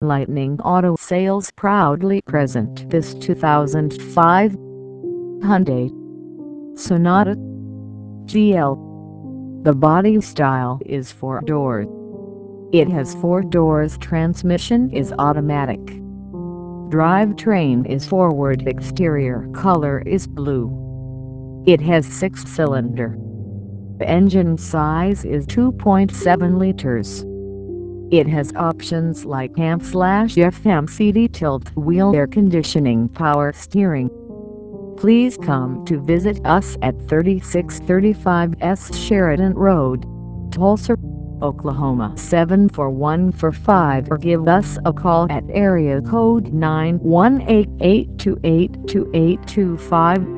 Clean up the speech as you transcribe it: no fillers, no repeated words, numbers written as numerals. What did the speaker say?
Lightning Auto Sales proudly present this 2005 Hyundai Sonata GL. The body style is 4-door. It has 4 doors. Transmission is automatic. Drivetrain is forward. Exterior color is blue. It has 6-cylinder. Engine size is 2.7 liters. It has options like AM/FM CD, tilt wheel air conditioning, power steering. Please come to visit us at 3635 S Sheridan Road, Tulsa, Oklahoma 74145, or give us a call at area code 918-828-2825.